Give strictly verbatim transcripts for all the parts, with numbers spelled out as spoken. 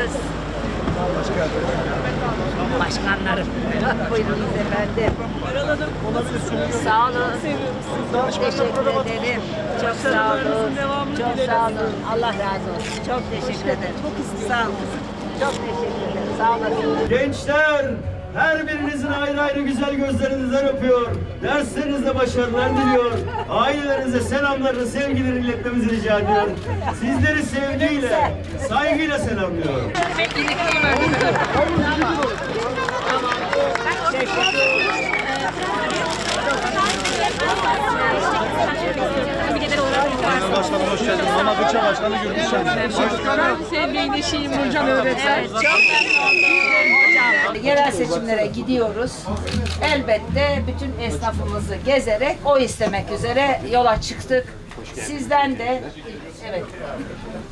geldiniz. Başkanlarım. Buyurunuz efendim. Sağ olun. Teşekkür ederim. Çok sağ olun. Çok sağ olun. Allah razı olsun. Çok teşekkür ederim. Çok sağ olun. Çok teşekkür ederim. Sağ olun. Gençler, her birinizin ayrı ayrı güzel gözlerinizden öpüyor. Derslerinizde başarılar diliyor. Ailelerinize selamlarını, sevgilerini iletmemizi rica ediyorum. Sizleri sevgiyle, saygıyla selamlıyorum. Başkanım hoş geldin. Mamak ilçe başkanı Gürbüz Şen. Sevgili eşiyim Nurcan öğretmen. Çok memnun. Yerel seçimlere gidiyoruz. Elbette bütün esnafımızı gezerek oy istemek üzere yola çıktık. Sizden de evet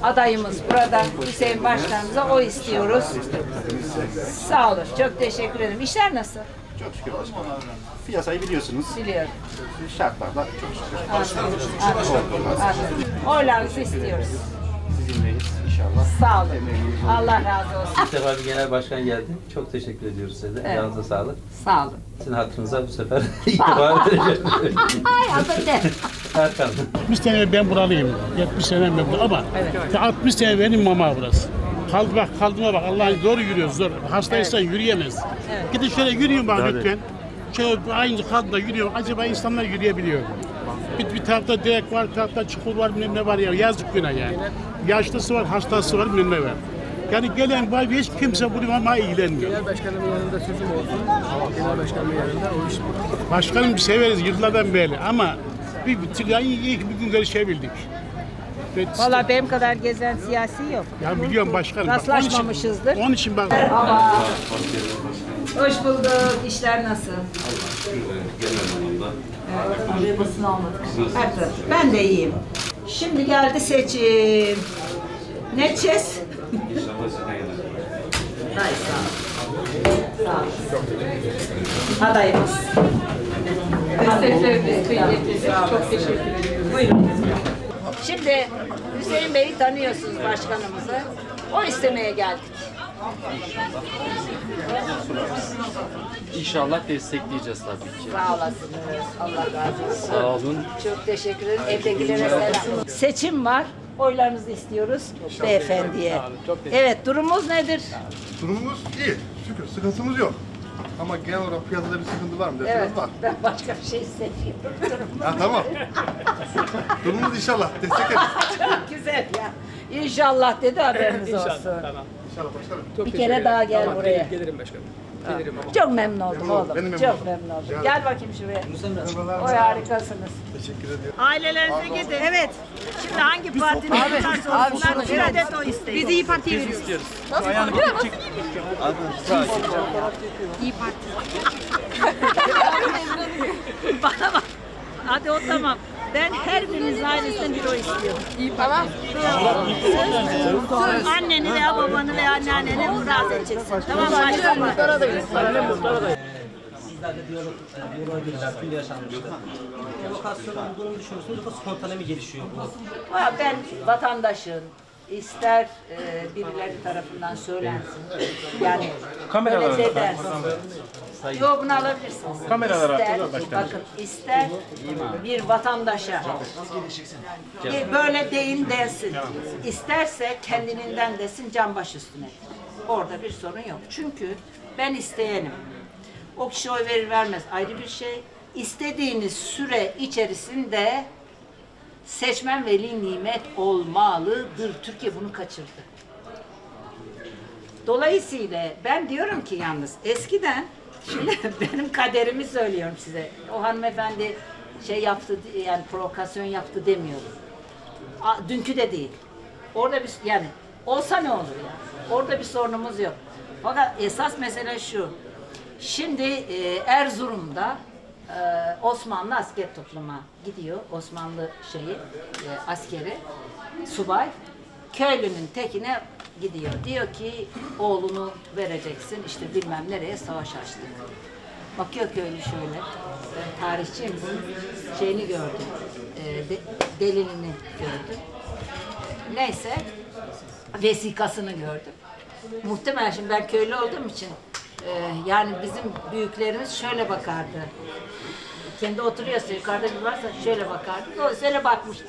adayımız burada Hüseyin Başkanımıza oy istiyoruz. Sağ olun. Çok teşekkür ederim. İşler nasıl? Çok şükür başkanım. Piyasayı biliyorsunuz. Biliyorum. Şartlarda çok şükür. Başkanımız oylarınızı istiyoruz. Sizinleyiz inşallah. Sağ olun. Allah razı olsun. İlk defa bir genel başkan geldi. Çok teşekkür ediyoruz size de. Evet. Yanınıza sağlık. Sağ olun. Sizin hatırınıza bu sefer ilk defa vereceğim. Ay affedin. Erkan. yetmiş sene ben buralıyım. yetmiş sene ben buralıyım ama evet. altmış sene benim mama burası. Kaldı bak, kaldıma bak. Allah'ın zor yürüyoruz, zor. Hastaysan evet. Yürüyemez. Evet. Gidin şöyle yürüyün bak lütfen. Şöyle aynı kadına yürüyorum. Acaba insanlar yürüyebiliyor mu? Bir, bir tarafta direk var, bir tarafta çukur var, bilmem ne var ya. Yazık günah yani. Yaşlısı var, hastası var, bilmem ne var. Yani gelen var hiç kimse bunu ama ilgilenmiyor. Genel başkanımın yanında sözüm olsun. Genel başkanımın yanında o iş. Başkanım severiz yıllardan beri ama bir bütün yani iyi ki bir gün görüşebildik. Valla benim kadar gezen siyasi yok. Ya biliyorum başkanım. Rastlaşmamışızdır. Onun için, onun için ben... Merhaba. Hoş bulduk. İşler nasıl? Evet, basını almadık. Evet, ben de iyiyim. Şimdi geldi seçim. Ne edeceğiz? Hayır, sağ olun. Sağ olun. Adayımız. Çok teşekkür ederim. Buyurun. Şimdi Hüseyin Bey'i tanıyorsunuz başkanımızı. O istemeye geldik. İnşallah destekleyeceğiz tabii ki. Sağ olasınız. Allah razı olsun. Sağ olun. Çok teşekkür ederim. Evdekilere selam. Seçim var. Oylarınızı istiyoruz beyefendiye. Evet, durumumuz nedir? Durumumuz iyi. Şükür sıkıntımız yok. Ama genel olarak piyasalarda bir sıkıntı var mı? Dersiniz evet, var. Ben başka bir şey seviyorum. Ha tamam. Durumunuz inşallah. Destek edin. Çok güzel ya. İnşallah dedi haberiniz inşallah, olsun. Tamam. İnşallah başkanım. Çok bir kere daha gel tamam, buraya. Gel, gelirim başkanım. Gelirim ama. Çok memnun oldum memnun oğlum. Memnun Çok oldum. memnun oldum. Gel, gel bakayım şuraya. Oy harikasınız. Teşekkür ederim. Ailelerinize gidin. Evet. Şimdi hangi biz partinin partisonlar bir adet o isteyin. Biz İYİ Parti'yi veriyoruz. İstiyoruz. Nasıl yani? Nasıl geliyor? İYİ Parti. Bana bak. Hadi o tamam. Ben her birinin ailesinden bir oy istiyorum. İyi tamam. Anneni veya babanı veya anneanneni razı edeceksin. Tamam başkanım. Muhtara da sizlerde diyalog, diyaloğa gireceğiz. Dün yaşanmıştı. Lokasyonun durumunu düşünüyorsunuz yoksa spontane mi gelişiyor bu? Ben vatandaşın ister e, birileri tarafından söylensin. Yani öyle edersin. Yo bunu alabilirsiniz. İster, bakın ister bir vatandaşa bir böyle deyin densin. İsterse kendinden desin canbaş üstüne. Orada bir sorun yok. Çünkü ben isteyenim. O kişi oy verir vermez ayrı bir şey. İstediğiniz süre içerisinde seçmen veli nimet olmalıdır. Türkiye bunu kaçırdı. Dolayısıyla ben diyorum ki yalnız eskiden, şimdi benim kaderimi söylüyorum size. O hanımefendi şey yaptı, yani provokasyon yaptı demiyorum. Dünkü de değil. Orada bir, yani olsa ne olur yani. Orada bir sorunumuz yok. Fakat esas mesele şu. Şimdi e, Erzurum'da e, Osmanlı asker topluma gidiyor. Osmanlı şeyi e, askeri, subay. Köylünün tekine gidiyor. Diyor ki oğlunu vereceksin işte bilmem nereye savaş açtık. Bakıyor köylü şöyle. Ben tarihçiyim bunun şeyini gördüm. E, de, delilini gördüm. Neyse vesikasını gördüm. Muhtemelen şimdi ben köylü olduğum için e, yani bizim büyüklerimiz şöyle bakardı. Kendi oturuyorsa yukarıda bir varsa şöyle bakardı. Dolayısıyla bakmıştır.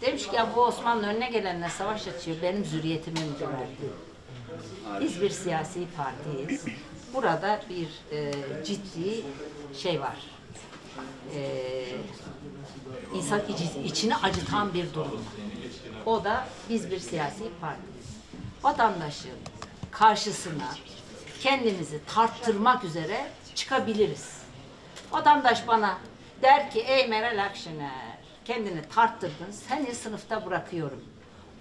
Demiş ki ya bu Osmanlı önüne gelenle savaş açıyor. Benim zürriyetime mi verdi? Biz bir siyasi partiyiz. Burada bir e, ciddi şey var. E, insan içini acıtan bir durum. O da biz bir siyasi partiyiz. Vatandaşın karşısına kendimizi tarttırmak üzere çıkabiliriz. Vatandaş bana der ki ey Meral Akşener kendini tarttırdın, seni sınıfta bırakıyorum.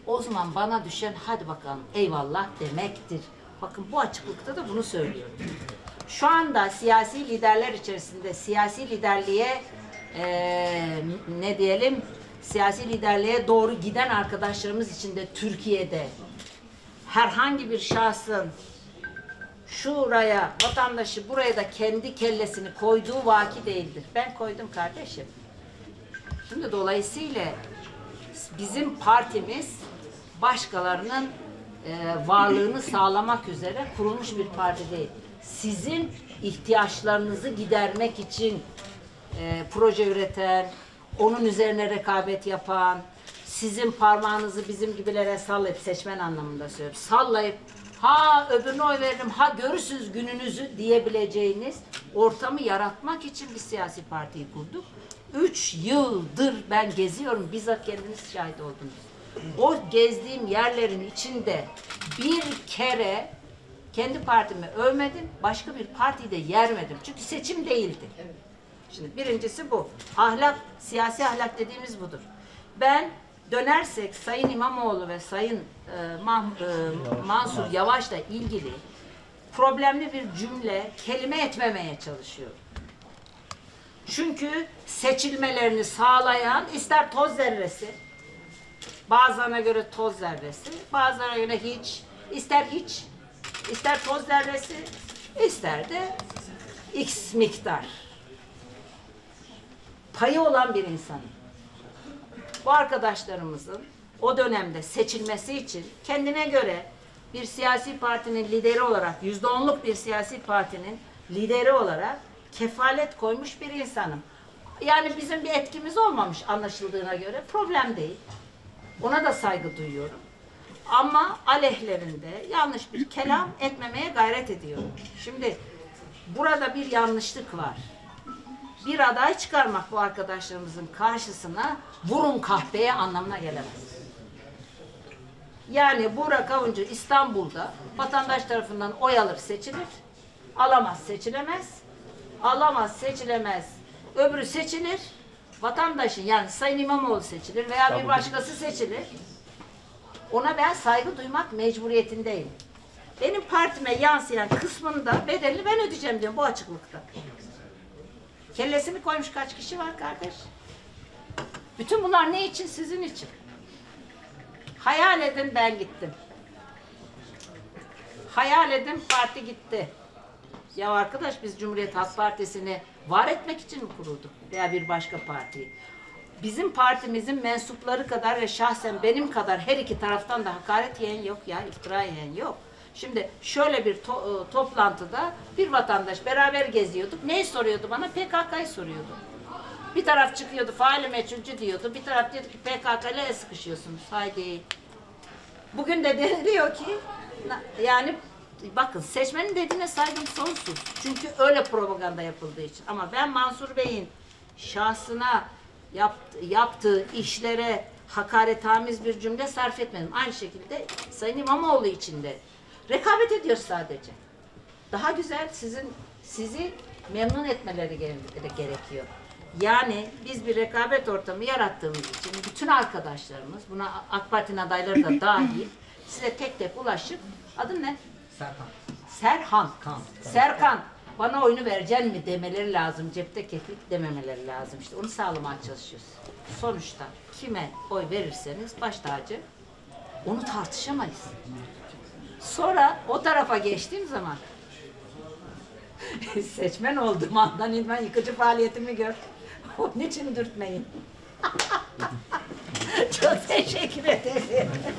O zaman bana düşen hadi bakalım eyvallah demektir. Bakın bu açıklıkta da bunu söylüyorum. Şu anda siyasi liderler içerisinde siyasi liderliğe Ee, ne diyelim siyasi liderliğe doğru giden arkadaşlarımız için de Türkiye'de herhangi bir şahsın şuraya vatandaşı buraya da kendi kellesini koyduğu vaki değildir. Ben koydum kardeşim. Şimdi dolayısıyla bizim partimiz başkalarının e, varlığını sağlamak üzere kurulmuş bir parti değil. Sizin ihtiyaçlarınızı gidermek için E, proje üreten, onun üzerine rekabet yapan, sizin parmağınızı bizim gibilere sallayıp, seçmen anlamında söylüyorum, sallayıp ha öbürüne oy veririm, ha görürsünüz gününüzü diyebileceğiniz ortamı yaratmak için bir siyasi partiyi kurduk. Üç yıldır ben geziyorum, bizzat kendiniz şahit oldunuz. O gezdiğim yerlerin içinde bir kere kendi partimi övmedim, başka bir partiyi de yermedim. Çünkü seçim değildi. Evet. Şimdi birincisi bu. Ahlak, siyasi ahlak dediğimiz budur. Ben dönersek Sayın İmamoğlu ve Sayın e, Mah, e, Mansur Yavaş'la ilgili problemli bir cümle, kelime etmemeye çalışıyorum. Çünkü seçilmelerini sağlayan ister toz zerresi, bazılarına göre toz zerresi, bazılarına göre hiç, ister hiç, ister toz zerresi, ister de X miktar payı olan bir insanın. Bu arkadaşlarımızın o dönemde seçilmesi için kendine göre bir siyasi partinin lideri olarak, yüzde onluk bir siyasi partinin lideri olarak kefalet koymuş bir insanım. Yani bizim bir etkimiz olmamış anlaşıldığına göre problem değil. Ona da saygı duyuyorum. Ama aleyhlerinde yanlış bir kelam etmemeye gayret ediyorum. Şimdi burada bir yanlışlık var. Bir aday çıkarmak bu arkadaşlarımızın karşısına vurun kahpeye anlamına gelemez. Yani Burak Avuncu İstanbul'da vatandaş tarafından oy alır seçilir, alamaz seçilemez, alamaz seçilemez, öbürü seçilir, vatandaşın yani Sayın İmamoğlu seçilir veya bir başkası seçilir. Ona ben saygı duymak mecburiyetindeyim. Benim partime yansıyan kısmında bedelini ben ödeyeceğim diyorum bu açıklıkta. Kellesini koymuş kaç kişi var kardeş? Bütün bunlar ne için? Sizin için. Hayal edin ben gittim. Hayal edin parti gitti. Ya arkadaş biz Cumhuriyet Halk Partisi'ni var etmek için mi kurulduk? Veya bir başka partiyi. Bizim partimizin mensupları kadar ve şahsen benim kadar her iki taraftan da hakaret yiyen yok ya, iftira yiyen yok. Şimdi şöyle bir to toplantıda bir vatandaş beraber geziyorduk. Neyi soruyordu bana? P K K'yı soruyordu. Bir taraf çıkıyordu faili meçhulcü diyordu. Bir taraf diyordu ki P K K ile sıkışıyorsunuz. Haydi. Bugün de diyor ki yani bakın seçmenin dediğine saygım sonsuz. Çünkü öyle propaganda yapıldığı için. Ama ben Mansur Bey'in şahsına yapt yaptığı işlere hakaretamiz bir cümle sarf etmedim. Aynı şekilde Sayın İmamoğlu için de. Rekabet ediyoruz sadece. Daha güzel sizin sizi memnun etmeleri gerekiyor. Yani biz bir rekabet ortamı yarattığımız için bütün arkadaşlarımız, buna AK Parti'nin adayları da dahil, size tek tek ulaşıp, adın ne? Serkan. Serhan. Kan. Serkan, bana oyunu vereceksin mi demeleri lazım, cepte keklik dememeleri lazım. İşte onu sağlamaya çalışıyoruz. Sonuçta kime oy verirseniz baş tacı, onu tartışamayız. Sonra o tarafa geçtiğim zaman seçmen oldum andan inmen yıkıcı faaliyetimi gör. Onun için dürtmeyin. Çok teşekkür ederim.